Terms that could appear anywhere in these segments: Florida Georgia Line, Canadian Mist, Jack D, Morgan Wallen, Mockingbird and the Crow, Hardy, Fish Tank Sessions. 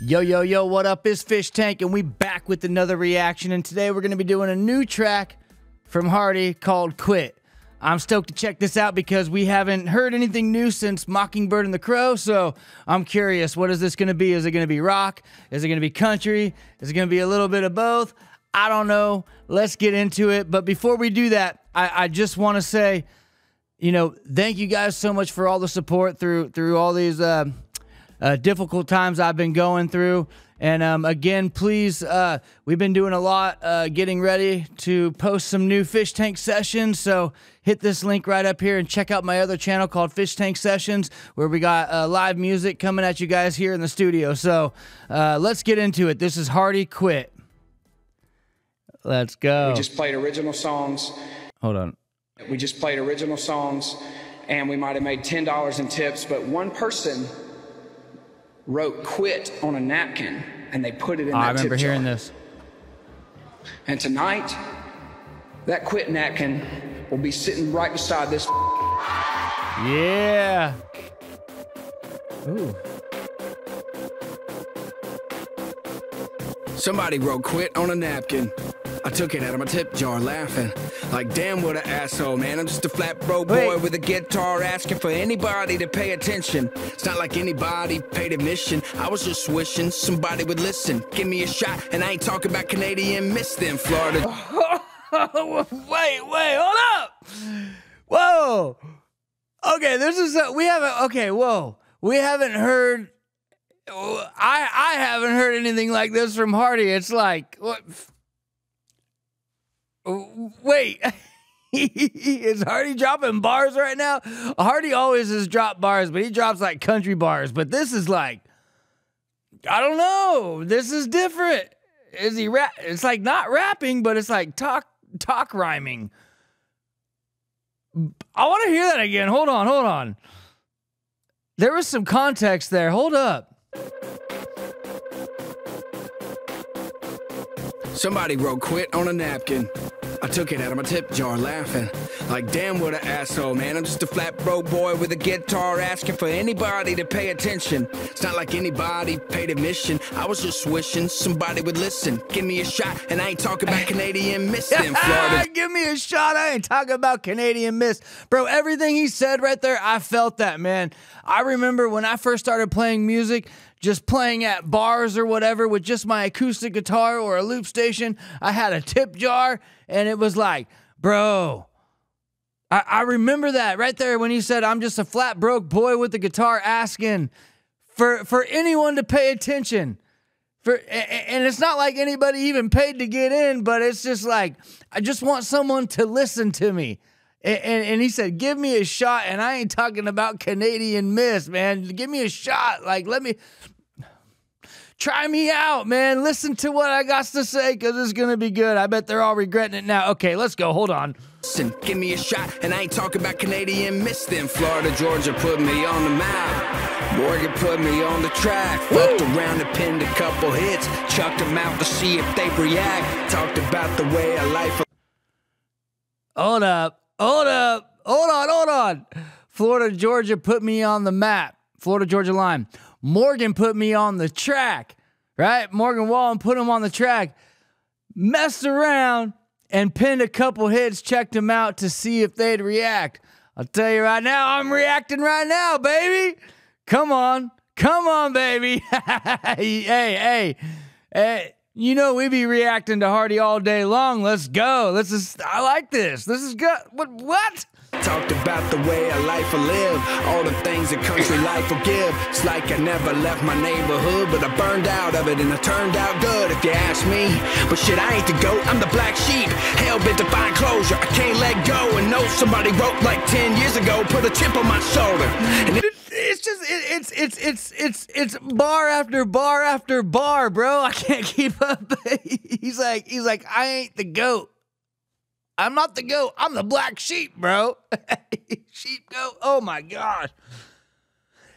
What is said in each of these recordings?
Yo, yo, yo, what up? It's Fish Tank, and we back with another reaction, and today we're going to be doing a new track from Hardy called Quit. I'm stoked to check this out because we haven't heard anything new since Mockingbird and the Crow, so I'm curious, what is this going to be? Is it going to be rock? Is it going to be country? Is it going to be a little bit of both? I don't know. Let's get into it, but before we do that, I just want to say, you know, thank you guys so much for all the support through all these difficult times I've been going through. And again, please, we've been doing a lot getting ready to post some new Fish Tank Sessions, so hit this link right up here and check out my other channel called Fish Tank Sessions, where we got live music coming at you guys here in the studio. So let's get into it. This is Hardy Quit. Let's go. We just played original songs. Hold on. We just played original songs, and we might have made $10 in tips, but one person wrote "quit" on a napkin, and they put it in that tip jar. I remember hearing this. And tonight, that quit napkin will be sitting right beside this. Yeah. Ooh. Somebody wrote "quit" on a napkin. I took it out of my tip jar laughing. Like, damn, what an asshole, man. I'm just a flat broke boy with a guitar asking for anybody to pay attention. It's not like anybody paid admission. I was just wishing somebody would listen. Give me a shot, and I ain't talking about Canadian Mist in Florida. wait, hold up. Whoa. Okay, this is, we haven't heard, I haven't heard anything like this from Hardy. It's like, what? Wait, is Hardy dropping bars right now? Hardy always has dropped bars, but he drops like country bars. But this is like, I don't know. This is different. Is he rap? It's like not rapping, but it's like talk rhyming. I want to hear that again. Hold on. There was some context there. Hold up. Somebody wrote "quit" on a napkin. I took it out of my tip jar laughing. Like, damn, what an asshole, man. I'm just a flat broke boy with a guitar asking for anybody to pay attention. It's not like anybody paid admission. I was just wishing somebody would listen. Give me a shot, and I ain't talking about Canadian Mist in Florida. Give me a shot, I ain't talking about Canadian Mist. Bro, everything he said right there, I felt that, man. I remember when I first started playing music, just playing at bars or whatever with just my acoustic guitar or a loop station. I had a tip jar, and it was like, bro, I remember that right there when he said, I'm just a flat broke boy with the guitar asking for anyone to pay attention. And it's not like anybody even paid to get in, but it's just like, I just want someone to listen to me. And he said, give me a shot, and I ain't talking about Canadian Mist, man. Give me a shot. Like, let me try me out, man. Listen to what I got to say, because it's going to be good. I bet they're all regretting it now. Okay, let's go. Hold on. Listen, give me a shot, and I ain't talking about Canadian Mist. Then Florida Georgia put me on the map. Morgan put me on the track. Woo! Fucked around and pinned a couple hits. Chucked them out to see if they react. Talked about the way of life. Hold on. Florida Georgia put me on the map. Florida Georgia Line. Morgan put me on the track, right? Morgan Wallen put him on the track. Messed around and pinned a couple hits, checked him out to see if they'd react. I'll tell you right now, I'm reacting right now, baby. Come on, baby. Hey. You know, we be reacting to Hardy all day long. Let's go. I like this. This is good. What? Talked about the way a life will live. All the things a country life will give. It's like I never left my neighborhood, but I burned out of it and I turned out good, if you ask me. But shit, I ain't the goat. I'm the black sheep. Hell bent to find closure. I can't let go. And no, somebody wrote like 10 years ago, put a chip on my shoulder. And it's just it's bar after bar after bar, bro. I can't keep up. He's like I ain't the goat. I'm not the goat. I'm the black sheep, bro. Sheep goat. Oh my gosh.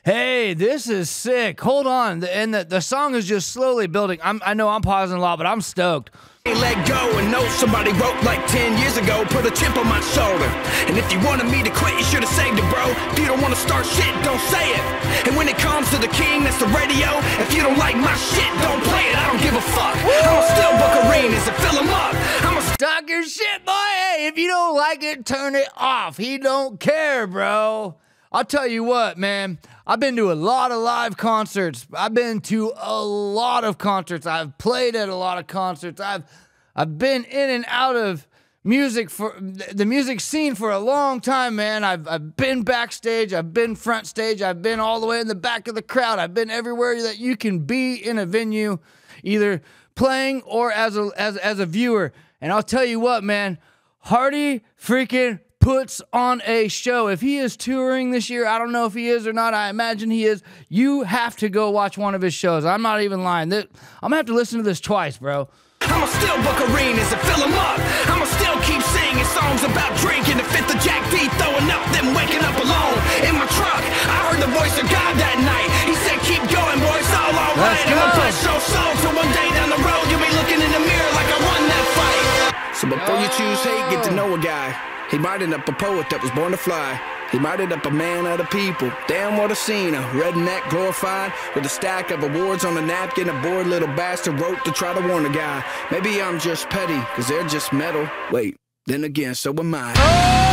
hey, this is sick. Hold on. And the song is just slowly building. I know I'm pausing a lot, but I'm stoked. Let go and know somebody wrote like 10 years ago, put a chip on my shoulder. And if you wanted me to quit, you should have saved it, bro. If you don't want to start shit, don't say it. And when it comes to the king, that's the radio. If you don't like my shit, don't play it. I don't give a fuck. I'm still buckarenas and fill them up. I'm a talk your shit, boy. Hey, if you don't like it, turn it off. He don't care, bro. I'll tell you what, man. I've been to a lot of live concerts. I've been to a lot of concerts. I've played at a lot of concerts. I've been in and out of music for the music scene for a long time, man. I've been backstage. I've been front stage. I've been all the way in the back of the crowd. I've been everywhere that you can be in a venue, either playing or as a viewer. And I'll tell you what, man. Hardy freaking puts on a show. If he is touring this year, I don't know if he is or not. I imagine he is. You have to go watch one of his shows. I'm not even lying. This, I'm gonna have to listen to this twice, bro. I'ma still book arenas and fill them up. I'ma still keep singing songs about drinking to fit the Jack D, throwing up, then waking up alone in my truck. I heard the voice of God that night. He said, "Keep going, boy. It's all right." I'ma push your soul till one day down the road you'll be looking in the mirror like I won that fight. So before you choose hate, get to know a guy. He mighted up a poet that was born to fly. He mighted up a man of the people. Damn, what a scene, a redneck glorified with a stack of awards on a napkin. A bored little bastard wrote to try to warn a guy. Maybe I'm just petty, cause they're just metal. Wait, then again, so am I.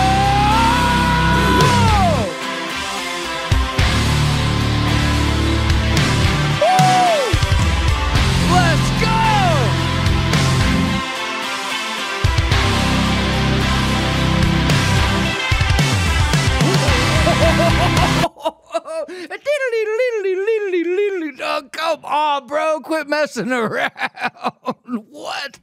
Oh, come on, bro. Quit messing around. What?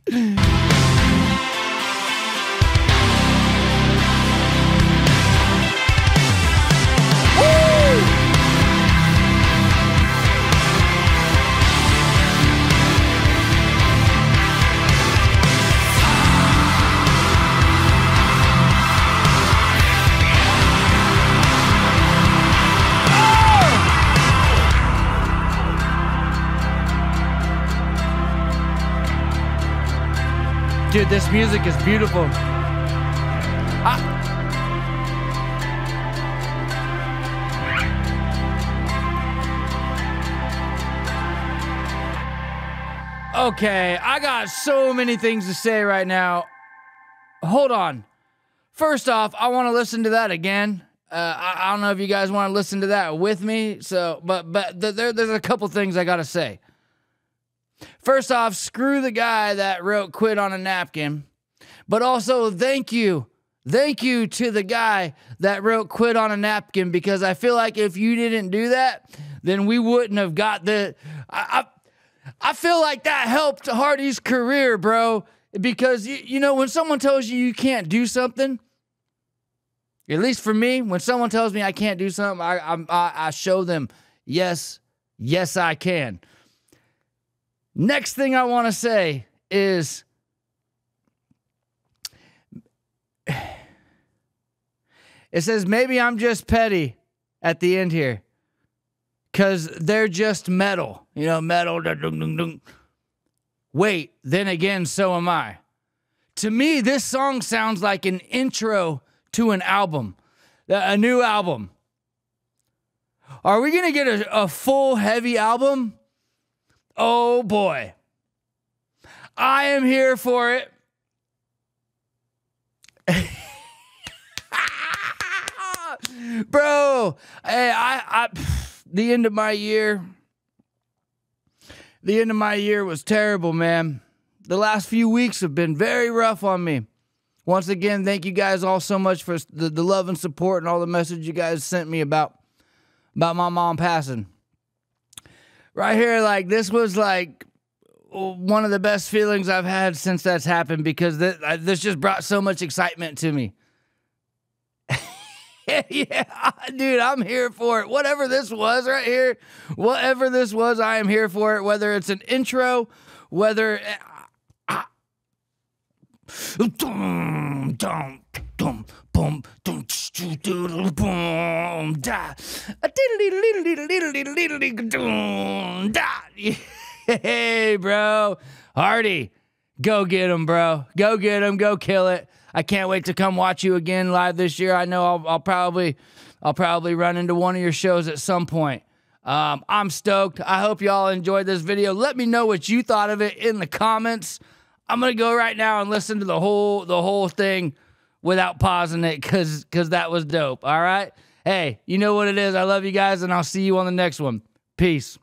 Dude, this music is beautiful. Okay, I got so many things to say right now. Hold on. First off, I want to listen to that again. I don't know if you guys want to listen to that with me. So, but there's a couple things I gotta say. First off, screw the guy that wrote "quit" on a napkin, but also thank you to the guy that wrote "quit" on a napkin, because I feel like if you didn't do that, then we wouldn't have got the, I feel like that helped Hardy's career, bro, because you know, when someone tells you you can't do something, at least for me, when someone tells me I can't do something, I show them, yes, I can. Next thing I want to say is, it says, maybe I'm just petty at the end here, because they're just metal. You know, metal. Wait, then again, so am I. To me, this song sounds like an intro to an album, a new album. Are we going to get a full heavy album? Oh boy, I am here for it. Bro, hey, the end of my year, was terrible, man. The last few weeks have been very rough on me. Once again, thank you guys all so much for the love and support and all the messages you guys sent me about my mom passing. Right here, like, this was, like, one of the best feelings I've had since that's happened, because this just brought so much excitement to me. Yeah, dude, I'm here for it. Whatever this was right here, whatever this was, I am here for it, whether it's an intro, whether... boom, boom, boom, boom, boom, da, da. Hey, bro, Hardy, go get him, bro. Go get him. Go kill it. I can't wait to come watch you again live this year. I know I'll probably run into one of your shows at some point. I'm stoked. I hope y'all enjoyed this video. Let me know what you thought of it in the comments. I'm gonna go right now and listen to the whole thing without pausing it, cause that was dope. All right. Hey, you know what it is. I love you guys, and I'll see you on the next one. Peace.